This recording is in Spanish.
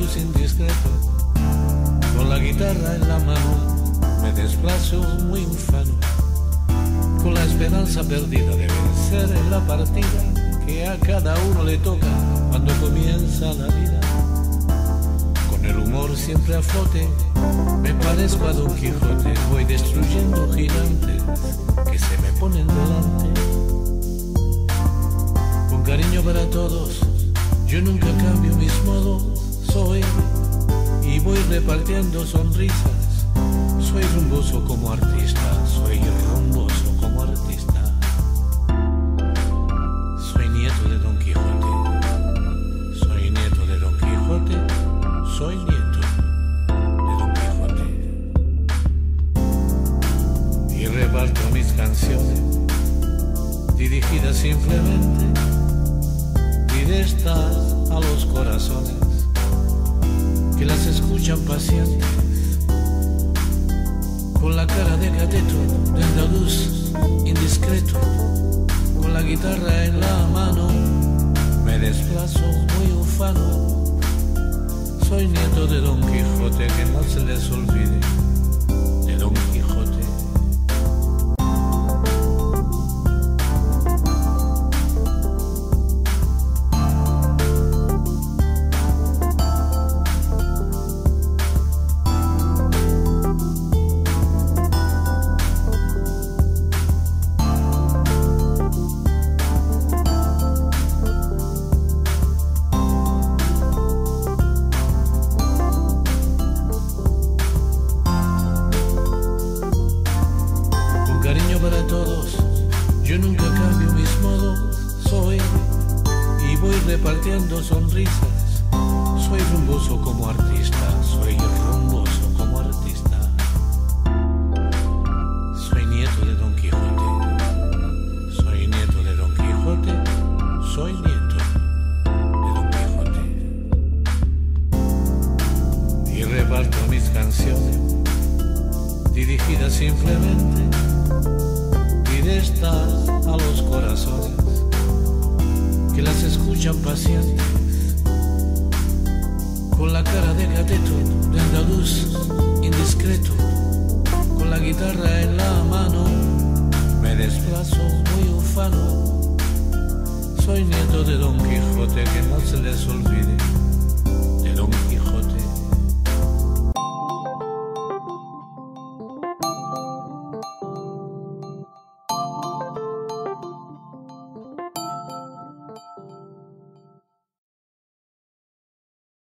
luz indiscreta, con la guitarra en la mano, me desplazo muy ufano, con la esperanza perdida de vencer en la partida que a cada uno le toca cuando comienza la vida. Con el humor siempre a flote, me parezco a Don Quijote, voy destruyendo gigantes que se me ponen delante. Con cariño para todos, yo nunca cambio mis modos, soy y voy repartiendo sonrisas, soy rumboso como artista, soy rumboso como artista, soy nieto de Don Quijote, soy nieto de Don Quijote, soy nieto de Don Quijote. Y reparto mis canciones, dirigidas simplemente directas a los corazones que las escuchan pacientes, con la cara de cateto, de andaluz indiscreto, con la guitarra en la mano, me desplazo muy ufano, soy nieto de Don Quijote, que no se les olvide, de Don Quijote. Para todos, yo nunca cambio mis modos, soy y voy repartiendo sonrisas, soy rumboso como artista, soy rumboso como artista, soy nieto de Don Quijote, soy nieto de Don Quijote, soy nieto de Don Quijote. Y reparto mis canciones, dirigidas simplemente directas a los corazones que las escuchan pacientes, con la cara de cateto, de andaluz indiscreto, con la guitarra en la mano, me desplazo muy ufano, soy nieto de Don Quijote, que no se les olvide, de Don Quijote.